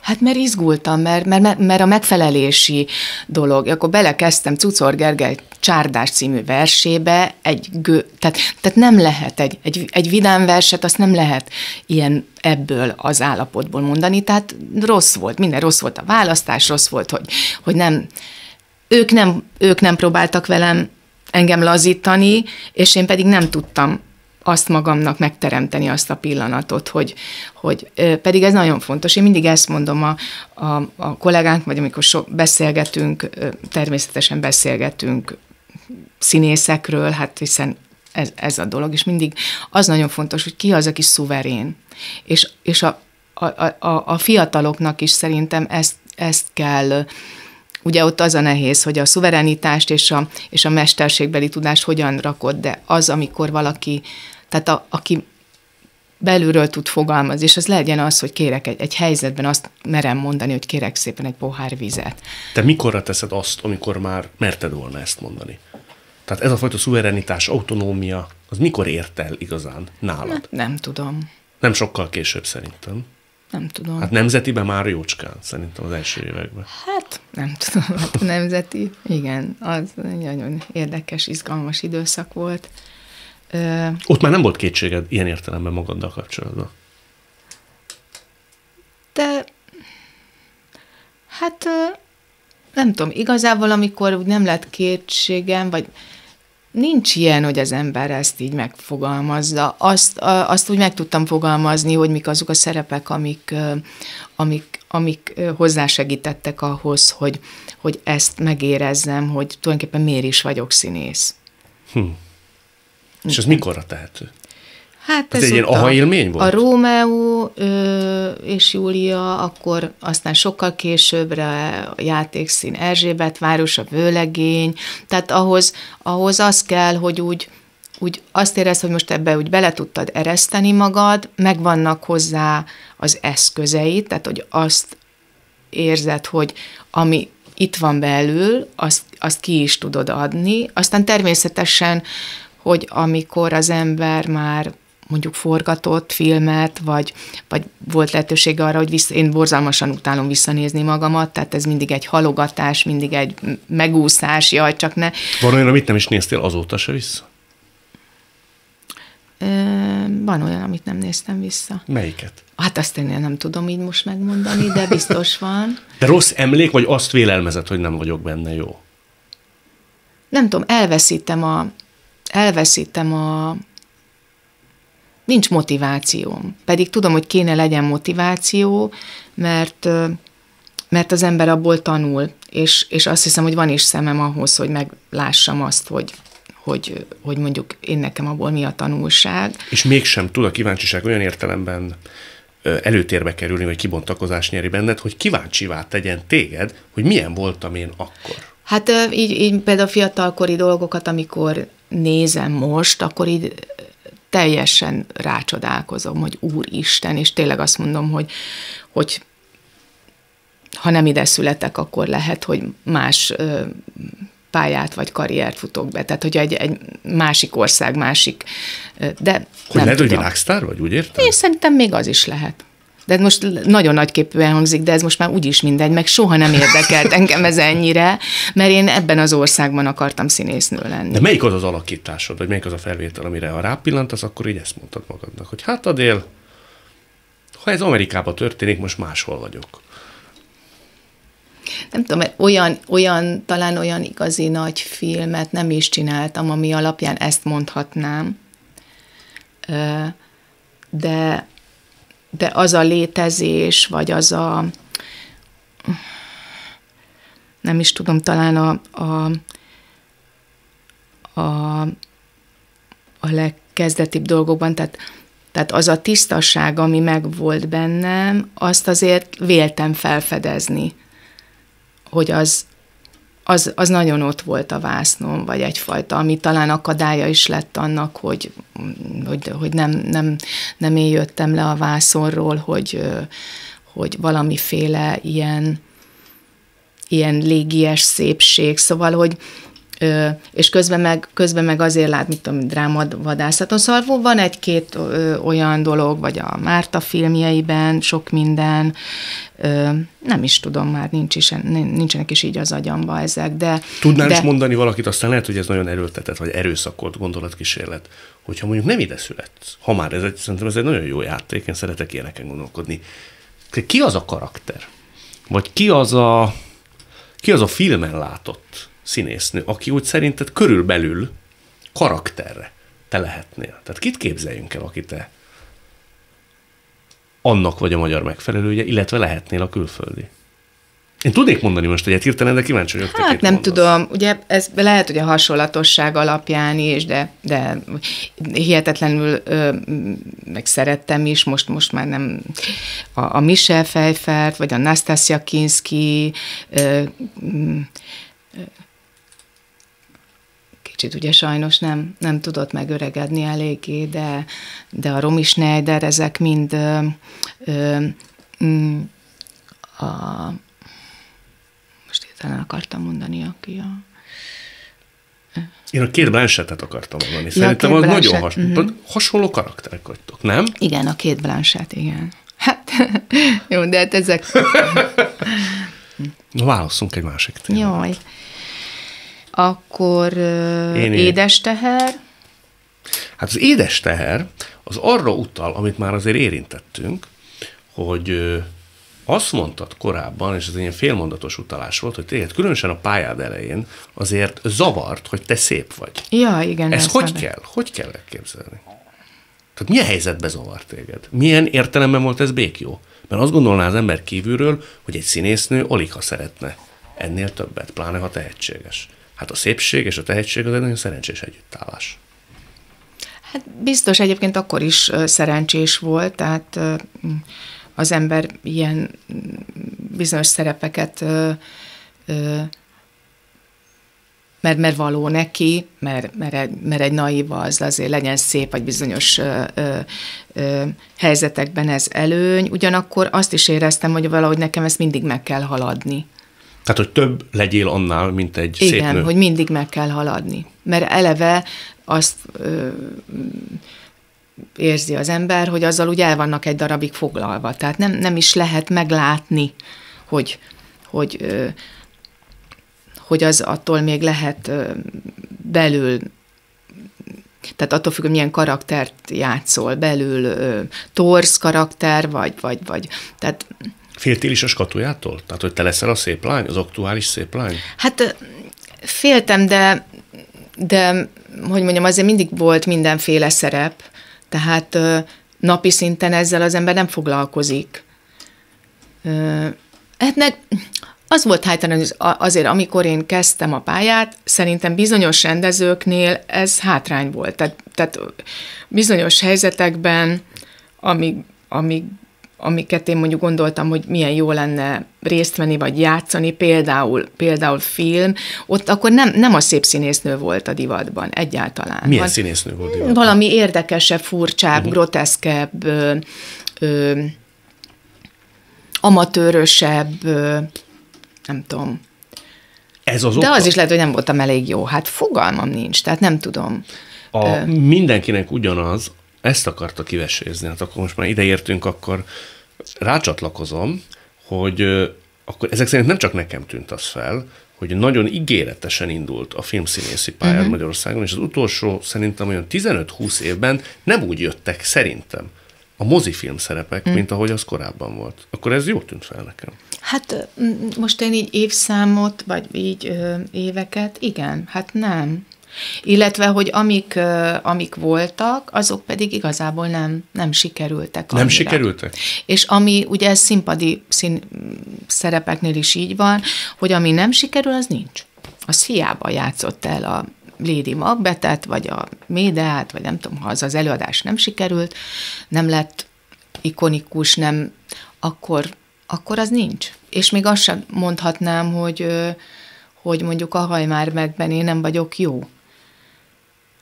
Hát mert izgultam, mert a megfelelési dolog. Akkor belekezdtem Cucor Gergely Csárdás című versébe, tehát nem lehet egy vidám verset, azt nem lehet ilyen ebből az állapotból mondani, tehát rossz volt, minden rossz volt a választás, rossz volt, hogy ők nem próbáltak engem lazítani, és én pedig nem tudtam azt magamnak megteremteni azt a pillanatot, hogy pedig ez nagyon fontos. Én mindig ezt mondom a kollégánk, vagy amikor beszélgetünk, természetesen beszélgetünk színészekről, hát hiszen ez a dolog, és mindig az nagyon fontos, hogy ki az, aki szuverén. És a fiataloknak is szerintem ezt kell. Ugye ott az a nehéz, hogy a szuverenitást és a mesterségbeli tudást hogyan rakod, de az, amikor valaki, tehát aki belülről tud fogalmazni, és az legyen az, hogy kérek egy helyzetben, azt merem mondani, hogy kérek szépen egy pohár vizet. Te mikorra teszed azt, amikor már merted volna ezt mondani? Tehát ez a fajta szuverenitás, autonómia, az mikor ért el igazán nálad? Nem tudom. Nem sokkal később szerintem. Nem tudom. Hát nemzetiben már jócskán, szerintem az első években. Hát nem tudom, hát nemzeti, igen, az nagyon érdekes, izgalmas időszak volt. Ott már nem volt kétséged ilyen értelemben magaddal kapcsolatban? De hát nem tudom, igazából amikor úgy nem lett kétségem, vagy nincs ilyen, hogy az ember ezt így megfogalmazza. Azt úgy meg tudtam fogalmazni, hogy mik azok a szerepek, amik hozzásegítettek ahhoz, hogy ezt megérezzem, hogy tulajdonképpen miért is vagyok színész. És ez mikorra tehető? Hát ez egy ilyen aha élmény volt? A Rómeó és Júlia, akkor aztán sokkal későbbre a Játékszín Erzsébetváros, a Vőlegény, tehát ahhoz az kell, hogy úgy azt érezd, hogy most ebbe úgy bele tudtad ereszteni magad, megvannak hozzá az eszközeid, tehát hogy azt érzed, hogy ami itt van belül, azt ki is tudod adni, aztán természetesen, hogy amikor az ember már mondjuk forgatott filmet, vagy volt lehetősége arra, hogy én borzalmasan utálom visszanézni magamat, tehát ez mindig egy halogatás, mindig egy megúszás, jaj, csak ne. Van olyan, amit nem is néztél azóta se vissza? Van olyan, amit nem néztem vissza. Melyiket? Hát azt én nem tudom így most megmondani, de biztos van. De rossz emlék, vagy azt vélelmezed, hogy nem vagyok benne jó? Nem tudom, elveszítem a nincs motivációm. Pedig tudom, hogy kéne legyen motiváció, mert az ember abból tanul, és azt hiszem, hogy van is szemem ahhoz, hogy meglássam azt, hogy mondjuk én nekem abból mi a tanulság. És mégsem tud a kíváncsiság olyan értelemben előtérbe kerülni, vagy kibontakozás nyeri benned, hogy kíváncsivá tegyen téged, hogy milyen voltam én akkor. Hát így például fiatalkori dolgokat, amikor nézem most, akkor így teljesen rácsodálkozom, hogy Úristen, és tényleg azt mondom, hogy ha nem ide születek, akkor lehet, hogy más pályát vagy karriert futok be. Tehát, hogy egy másik ország, másik, de nem tudom. Lehet, hogy világsztár vagy, úgy értem? Én szerintem még az is lehet. De most nagyon nagyképűen hangzik, de ez most már úgyis mindegy, meg soha nem érdekelt engem ez ennyire, mert én ebben az országban akartam színésznő lenni. De melyik az az alakításod, vagy melyik az a felvétel, amire ha rápillantasz, akkor így ezt mondtad magadnak, hogy hát Adél, ha ez Amerikában történik, most máshol vagyok. Nem tudom, mert talán olyan igazi nagy filmet nem is csináltam, ami alapján ezt mondhatnám, de az a létezés, vagy az a, nem is tudom, talán a legkezdetibb dolgokban, tehát az a tisztaság, ami megvolt bennem, azt azért véltem felfedezni, hogy az nagyon ott volt a vásznom, vagy egyfajta, ami talán akadálya is lett annak, hogy nem én jöttem le a vászonról, hogy valamiféle ilyen légies szépség, szóval, hogy és közben meg azért lát, mit tudom, drámavadászaton, szóval van egy-két olyan dolog, vagy a Márta filmjeiben, sok minden, nem is tudom már, nincsenek is így az agyamba ezek, de... Tudnál is mondani valakit, aztán lehet, hogy ez nagyon erőltetett, vagy erőszakolt gondolatkísérlet, hogyha mondjuk nem ide születsz, ha már szerintem ez egy nagyon jó játék, én szeretek ilyeneken gondolkodni. Ki az a karakter? Vagy ki az a filmen látott színésznő, aki úgy szerinted körülbelül karakterre te lehetnél? Tehát kit képzeljünk el, aki te annak vagy a magyar megfelelője, illetve lehetnél a külföldi? Én tudnék mondani most egyet hirtelen, de kíváncsi vagyok. Hát nem mondasz. Tudom, ugye ez lehet, hogy a hasonlatosság alapján is, de hihetetlenül meg szerettem is, most már nem a Michel Pfeiffert, vagy a Nastassja Kinski, kicsit ugye sajnos nem tudott megöregedni eléggé, de a Romy Schneider, ezek mind most értelem akartam mondani, aki a... Én a Cate Blanchettet akartam mondani. Szerintem az nagyon hasonló karakterek vagytok, nem? Igen, a Cate Blanchett, igen. Hát, jó, de hát ezek... Na, válasszunk egy másik témát. Jaj. Akkor Édes teher? Hát az Édes teher az arra utal, amit már azért érintettünk, hogy azt mondtad korábban, és ez egy ilyen félmondatos utalás volt, hogy téged különösen a pályád elején azért zavart, hogy te szép vagy. Ja, igen. Ez hogy kell? Hogy kell elképzelni? Tehát milyen helyzetbe zavart téged? Milyen értelemben volt ez békjó? Mert azt gondolná az ember kívülről, hogy egy színésznő aligha szeretne ennél többet, pláne ha tehetséges. Hát a szépség és a tehetség az egy nagyon szerencsés együttállás. Hát biztos, egyébként akkor is szerencsés volt, tehát az ember ilyen bizonyos szerepeket, mert való neki, mert egy naív az, azért legyen szép, vagy bizonyos helyzetekben ez előny. Ugyanakkor azt is éreztem, hogy valahogy nekem ezt mindig meg kell haladni. Tehát, hogy több legyél annál, mint egy szép nő. Igen, hogy mindig meg kell haladni. Mert eleve azt érzi az ember, hogy azzal úgy el vannak egy darabig foglalva. Tehát nem is lehet meglátni, hogy az attól még lehet belül, tehát attól függ, hogy milyen karaktert játszol, belül torz karakter, vagy tehát... Féltél is a skatujától? Tehát, hogy te leszel a szép lány, az aktuális szép lány? Hát féltem, de hogy mondjam, azért mindig volt mindenféle szerep, tehát napi szinten ezzel az ember nem foglalkozik. Hát az volt hátrányos, azért, amikor én kezdtem a pályát, szerintem bizonyos rendezőknél ez hátrány volt. Tehát bizonyos helyzetekben, amíg amiket én mondjuk gondoltam, hogy milyen jó lenne részt venni, vagy játszani, például film, ott akkor nem a szép színésznő volt a divatban egyáltalán. Milyen színésznő volt divatban? Valami érdekesebb, furcsább, groteszkebb, amatőrösebb, nem tudom. De az is lehet, hogy nem voltam elég jó. Hát fogalmam nincs, tehát nem tudom. Mindenkinek ugyanaz, ezt akarta kivesézni, hát akkor most már ideértünk, akkor rácsatlakozom, hogy akkor ezek szerint nem csak nekem tűnt az fel, hogy nagyon ígéretesen indult a filmszínészi pályán Magyarországon, és az utolsó szerintem olyan 15-20 évben nem úgy jöttek szerintem a mozifilm szerepek, mint ahogy az korábban volt. Akkor ez jól tűnt fel nekem. Hát most én így évszámot, vagy így éveket, igen, hát nem. Illetve, hogy amik voltak, azok pedig igazából nem sikerültek annyira. Nem sikerültek? És ami, ugye ez színpadi szerepeknél is így van, hogy ami nem sikerül, az nincs. Az hiába játszott el a Lady Macbethet, vagy a Médeát, vagy nem tudom, ha az előadás nem sikerült, nem lett ikonikus, nem, akkor az nincs. És még azt sem mondhatnám, hogy mondjuk a Hajmár megben én nem vagyok jó,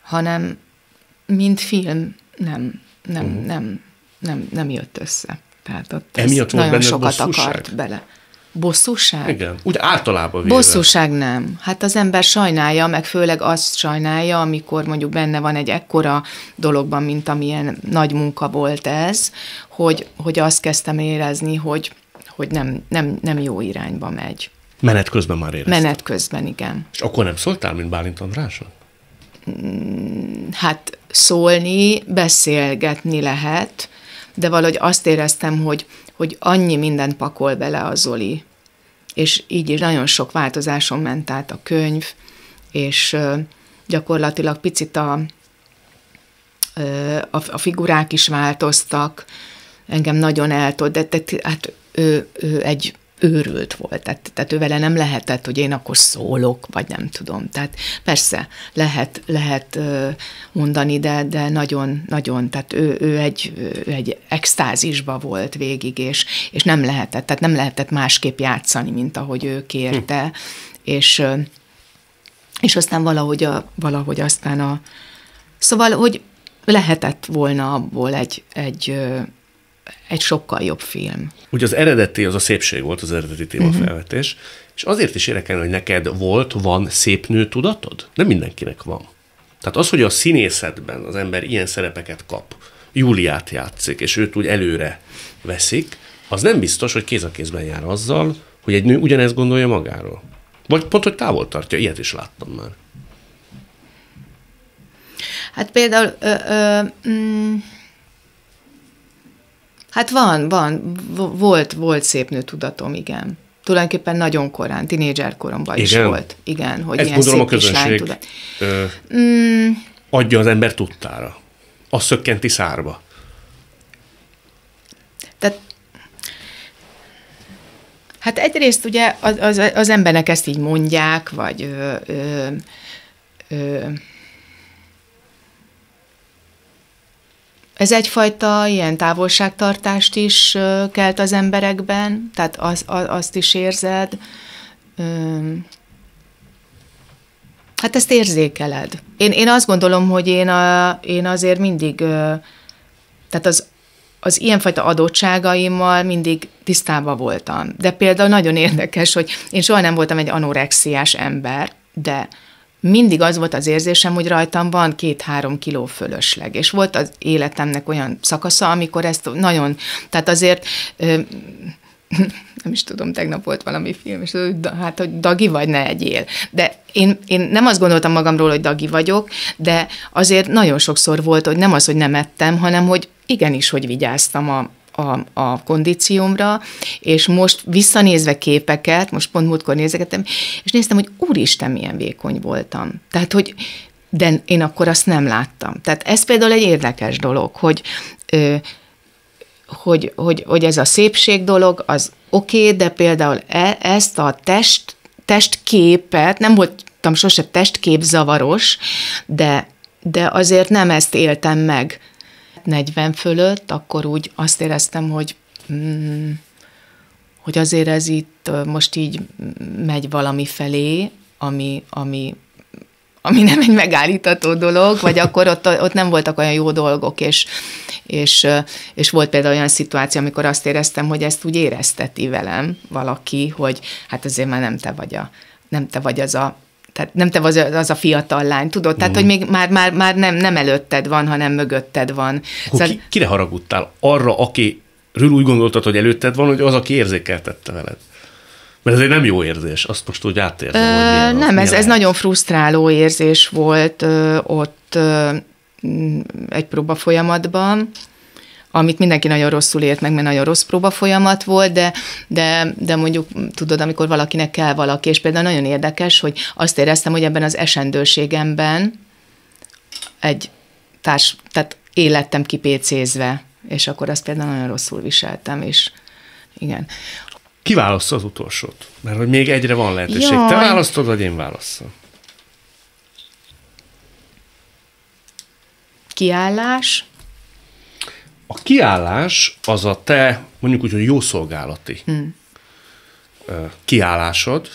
hanem mint film nem jött össze. Tehát ott nagyon sokat akart bele. Bosszúság? Igen, úgy általában véve. Bosszúság nem. Hát az ember sajnálja, meg főleg azt sajnálja, amikor mondjuk benne van egy ekkora dologban, mint amilyen nagy munka volt ez, hogy azt kezdtem érezni, hogy nem jó irányba megy. Menet közben már éreztem. Menet közben, igen. És akkor nem szóltál, mint Bálint Andrásnak? Hát szólni, beszélgetni lehet, de valahogy azt éreztem, hogy annyi mindent pakol bele a Zoli. És így is nagyon sok változáson ment át a könyv, és gyakorlatilag picit a figurák is változtak. Engem nagyon eltoltott, hát ő egy őrült volt, tehát ő vele nem lehetett, hogy én akkor szólok, vagy nem tudom. Tehát persze, lehet mondani, de nagyon, nagyon, tehát ő egy extázisba volt végig, és nem lehetett, tehát nem lehetett másképp játszani, mint ahogy ő kérte, és aztán valahogy aztán szóval, hogy lehetett volna abból egy sokkal jobb film. Ugye az eredeti, az a szépség volt az eredeti témafelvetés, és azért is érdekel, hogy neked van szép nő tudatod? Nem mindenkinek van. Tehát az, hogy a színészetben az ember ilyen szerepeket kap, Júliát játszik, és őt úgy előre veszik, az nem biztos, hogy kéz a kézben jár azzal, hogy egy nő ugyanezt gondolja magáról. Vagy pont, hogy távol tartja, ilyet is láttam már. Hát például... Hát volt szép nő tudatom, igen. Tulajdonképpen nagyon korán, tinédzser koromban is volt. Igen, hogy ezt gondolom a közönség adja az ember tudtára. Azt szökkenti szárba. Tehát, hát egyrészt ugye az embernek ezt így mondják, vagy... ez egyfajta ilyen távolságtartást is kelt az emberekben, tehát azt is érzed. Hát ezt érzékeled. Én azt gondolom, hogy én azért mindig, tehát az ilyenfajta adottságaimmal mindig tisztában voltam. De például nagyon érdekes, hogy én soha nem voltam egy anorexiás ember, de... mindig az volt az érzésem, hogy rajtam van 2-3 kiló fölösleg, és volt az életemnek olyan szakasza, amikor ezt nagyon, tehát azért, nem is tudom, tegnap volt valami film, és hát, hogy dagi vagy, ne egyél. De én nem azt gondoltam magamról, hogy dagi vagyok, de azért nagyon sokszor volt, hogy nem az, hogy nem ettem, hanem, hogy igenis, hogy vigyáztam a kondíciómra, és most visszanézve képeket, most pont múltkor nézegettem, és néztem, hogy úristen, milyen vékony voltam. Tehát, hogy de én akkor azt nem láttam. Tehát ez például egy érdekes dolog, hogy ez a szépség dolog, az oké, de például ezt a testképet, nem voltam sose testképzavaros, de azért nem ezt éltem meg. 40 fölött, akkor úgy azt éreztem, hogy hogy azért ez itt most így megy valami felé, ami nem egy megállítható dolog, vagy akkor ott nem voltak olyan jó dolgok, és volt például olyan szituáció, amikor azt éreztem, hogy ezt úgy érezteti velem valaki, hogy hát azért már nem te vagy az a fiatal lány, tudod? Tehát, hogy még már nem előtted van, hanem mögötted van. Szóval... Kire haragudtál? Arra, akiről úgy gondoltad, hogy előtted van, hogy az, aki érzékeltette veled? Mert ez egy nem jó érzés, azt most úgy átérzem. Nem, ez nagyon frusztráló érzés volt ott egy próba folyamatban, amit mindenki nagyon rosszul ért meg, mert nagyon rossz próba folyamat volt, de mondjuk tudod, amikor valakinek kell valaki, és például nagyon érdekes, hogy azt éreztem, hogy ebben az esendőségemben tehát én lettem kipécézve, és akkor azt például nagyon rosszul viseltem, és igen. Ki válassza az utolsót? Mert hogy még egyre van lehetőség. Jaj. Te választod, vagy én válasszam? Kiállás. A kiállás az a te, mondjuk úgy, hogy jószolgálati kiállásod.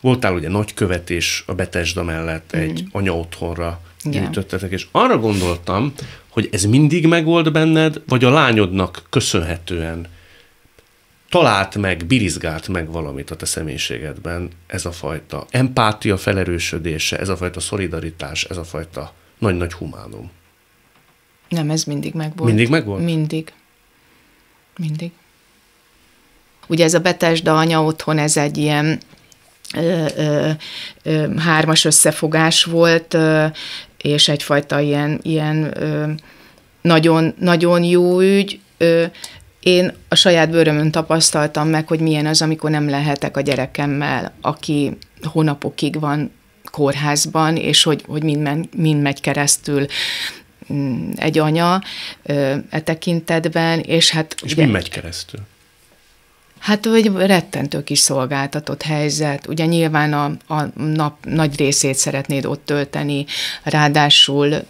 Voltál ugye nagykövet és a Betesda mellett egy anyaotthonra gyűjtöttetek, és arra gondoltam, hogy ez mindig megvolt benned, vagy a lányodnak köszönhetően talált meg, birizgált meg valamit a te személyiségedben, ez a fajta empátia felerősödése, ez a fajta szolidaritás, ez a fajta nagy-nagy humánum. Nem, ez mindig megvolt. Mindig megvolt? Mindig. Mindig. Ugye ez a Betesda anya otthon, ez egy ilyen hármas összefogás volt, és egyfajta ilyen nagyon jó ügy. Én a saját bőrömön tapasztaltam meg, hogy milyen az, amikor nem lehetek a gyerekemmel, aki hónapokig van kórházban, és hogy mind megy keresztül egy anya e tekintetben, és hát... És mi megy keresztül? Hát egy rettentő kis szolgáltatott helyzet. Ugye nyilván a nap nagy részét szeretnéd ott tölteni, ráadásul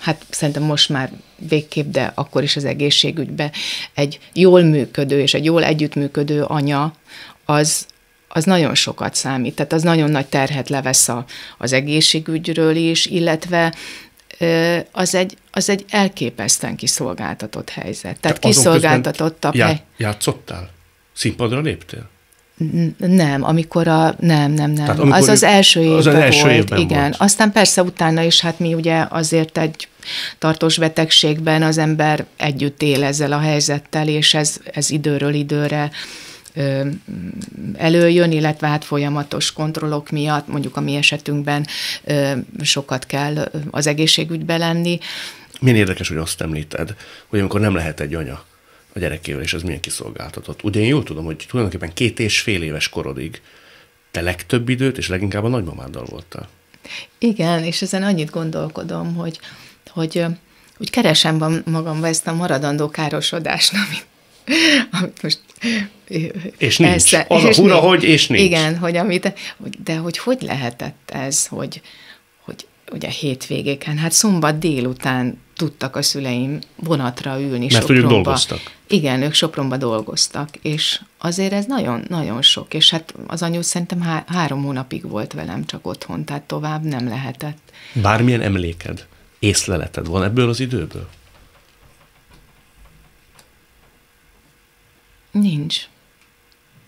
hát szerintem most már végképp, de akkor is az egészségügyben egy jól működő és egy jól együttműködő anya, az nagyon sokat számít. Tehát az nagyon nagy terhet levesz az egészségügyről is, illetve az egy elképesztően kiszolgáltatott helyzet. Tehát kiszolgáltatottabb hely. Játszottál? Színpadra léptél? Nem, amikor nem. Az az első évben volt. Igen. Volt. Aztán persze utána is, hát mi ugye azért egy tartós betegségben az ember együtt él ezzel a helyzettel, és ez időről időre előjön, illetve hát folyamatos kontrollok miatt, mondjuk a mi esetünkben sokat kell az egészségügyben lenni. Milyen érdekes, hogy azt említed, hogy amikor nem lehet egy anya a gyerekével, és ez milyen kiszolgáltatott. Ugye én jól tudom, hogy tulajdonképpen 2,5 éves korodig te legtöbb időt, és leginkább a nagymamáddal voltál. Igen, és ezen annyit gondolkodom, hogy keresem magamban ezt a maradandó károsodást, amit most... És nincs. Az és a hura, hogy és nincs. Igen, hogy lehetett ez, hogy ugye hétvégéken, hát szombat délután tudtak a szüleim vonatra ülni Sopronba. Mert hogy ők dolgoztak. Igen, ők Sopronba dolgoztak, és azért ez nagyon-nagyon sok, és hát az anyu szerintem 3 hónapig volt velem csak otthon, tehát tovább nem lehetett. Bármilyen emléked, észleleted van ebből az időből?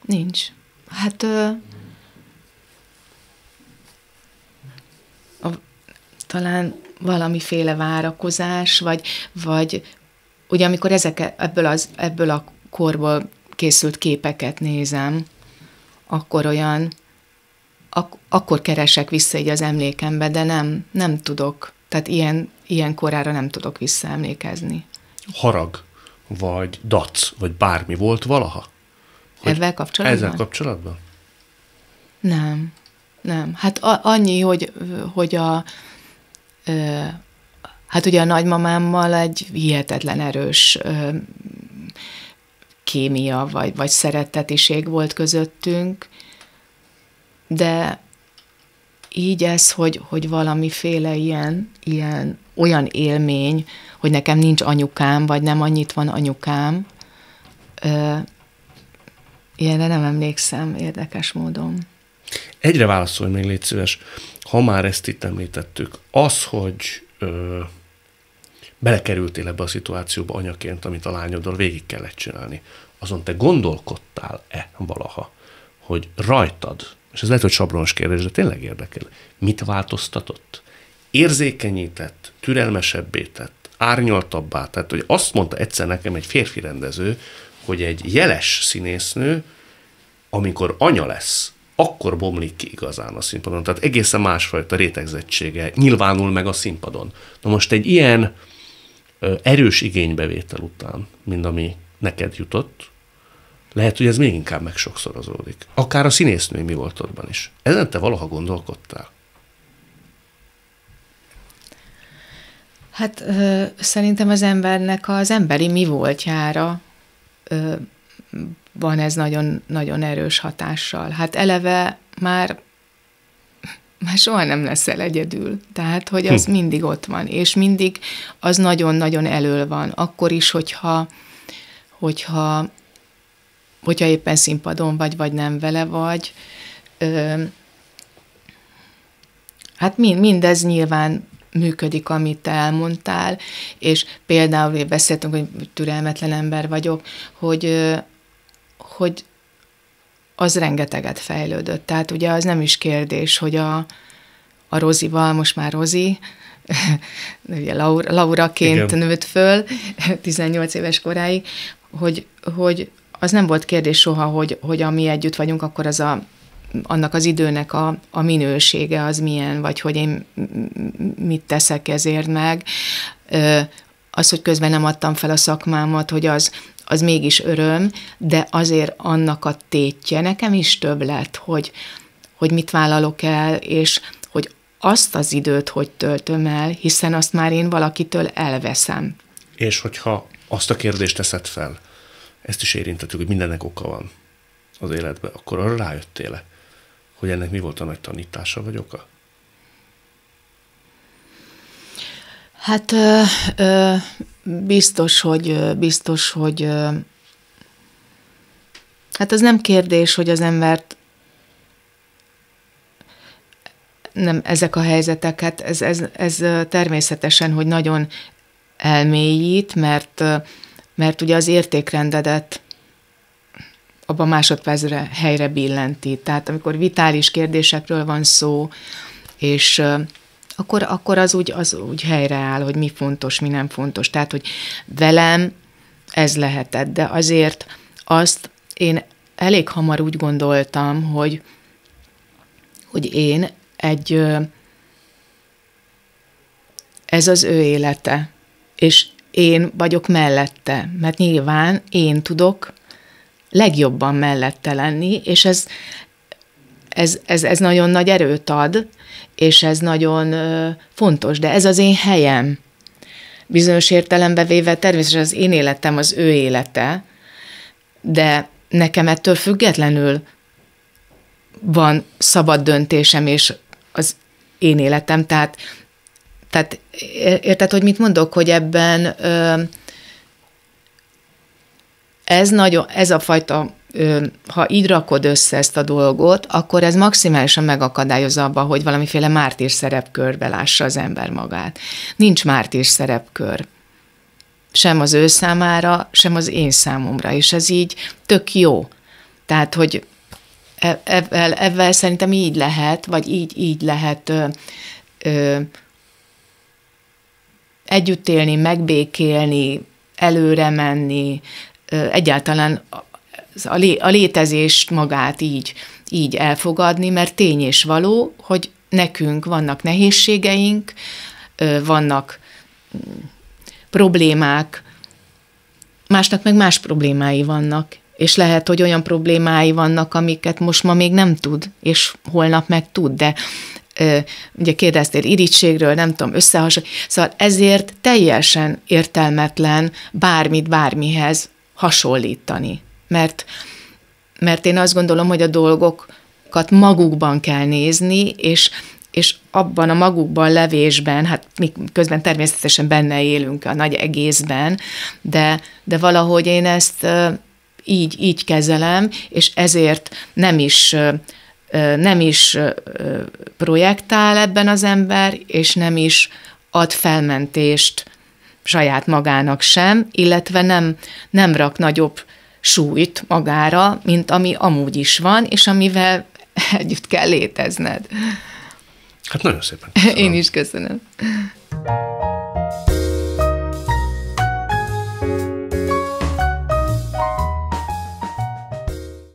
Nincs. Hát... talán valamiféle várakozás, vagy ugye amikor ebből a korból készült képeket nézem, akkor akkor keresek vissza így az emlékembe, de nem tudok, tehát ilyen korára nem tudok visszaemlékezni. Harag, vagy dac, vagy bármi volt valaha? Ezzel kapcsolatban? Ezzel kapcsolatban? Nem. Hát annyi, hogy hát ugye a nagymamámmal egy hihetetlen erős kémia, vagy szeretetiség volt közöttünk, de így ez, hogy valamiféle ilyen olyan élmény, hogy nekem nincs anyukám, vagy nem annyit van anyukám, ilyenre nem emlékszem érdekes módon. Egyre válaszolj még, légy szíves, ha már ezt itt említettük. Az, hogy belekerültél ebbe a szituációba anyaként, amit a lányoddal végig kellett csinálni, azon te gondolkodtál-e valaha, hogy rajtad, és ez lehet, hogy sablonos kérdés, de tényleg érdekel, mit változtatott? Érzékenyített, türelmesebbé tett, árnyaltabbá tett, hogy azt mondta egyszer nekem egy férfi rendező, hogy egy jeles színésznő, amikor anya lesz, akkor bomlik ki igazán a színpadon. Tehát egészen másfajta rétegzettsége nyilvánul meg a színpadon. Na most egy ilyen erős igénybevétel után, mint ami neked jutott, lehet, hogy ez még inkább megsokszorozódik. Akár a színésznői mi voltodban is. Ezen te valaha gondolkodtál? Hát szerintem az embernek az emberi mi voltjára van ez nagyon-nagyon erős hatással. Hát eleve már soha nem leszel egyedül. Tehát, hogy az mindig ott van, és mindig az nagyon-nagyon elől van. Akkor is, hogyha éppen színpadon vagy nem vele vagy. Hát mindez nyilván működik, amit te elmondtál, és például beszéltünk, hogy türelmetlen ember vagyok, hogy az rengeteget fejlődött. Tehát ugye az nem is kérdés, hogy a Rozival, most már Rozi, ugye Lauraként igen, nőtt föl 18 éves koráig, hogy az nem volt kérdés soha, hogy ami együtt vagyunk, akkor az annak az időnek a minősége az milyen, vagy hogy én mit teszek ezért meg. Az, hogy közben nem adtam fel a szakmámat, hogy az mégis öröm, de azért annak a tétje nekem is több lett, hogy mit vállalok el, és hogy azt az időt hogy töltöm el, hiszen azt már én valakitől elveszem. És hogyha azt a kérdést teszed fel, ezt is érintettük, hogy mindennek oka van az életben, akkor arra rájöttél-e, hogy ennek mi volt a nagy tanítása vagy oka? Hát biztos, hogy hát az nem kérdés, hogy az embert nem ezek a helyzetek, hát ez természetesen, hogy nagyon elmélyít, mert ugye az értékrendedet abban másodpercre helyre billenti. Tehát amikor vitális kérdésekről van szó, és akkor az úgy helyreáll, hogy mi fontos, mi nem fontos. Tehát, hogy velem ez lehetett, de azért azt én elég hamar úgy gondoltam, hogy én ez az ő élete, és én vagyok mellette, mert nyilván én tudok legjobban mellette lenni, és ez nagyon nagy erőt ad, és ez nagyon fontos, de ez az én helyem. Bizonyos értelembe véve természetesen az én életem az ő élete, de nekem ettől függetlenül van szabad döntésem, és az én életem, tehát érted, hogy mit mondok, hogy ebben ez a fajta, ha így rakod össze ezt a dolgot, akkor ez maximálisan megakadályozza abba, hogy valamiféle mártír szerepkörbe lássa az ember magát. Nincs mártír szerepkör. Sem az ő számára, sem az én számomra, és ez így tök jó. Tehát, hogy ebben szerintem így lehet, vagy így lehet együtt élni, megbékélni, előre menni, egyáltalán a létezést magát így elfogadni, mert tény és való, hogy nekünk vannak nehézségeink, vannak problémák, másnak meg más problémái vannak, és lehet, hogy olyan problémái vannak, amiket most ma még nem tud, és holnap meg tud, de ugye kérdeztél irítségről, nem tudom, összehasonlítani, szóval ezért teljesen értelmetlen bármit bármihez hasonlítani. Mert én azt gondolom, hogy a dolgokat magukban kell nézni, és abban a magukban levésben, hát mi közben természetesen benne élünk a nagy egészben, de valahogy én ezt így kezelem, és ezért nem is projektál ebben az ember, és nem is ad felmentést saját magának sem, illetve nem rak nagyobb súlyt magára, mint ami amúgy is van, és amivel együtt kell létezned. Hát nagyon szépen köszönöm. Én is köszönöm.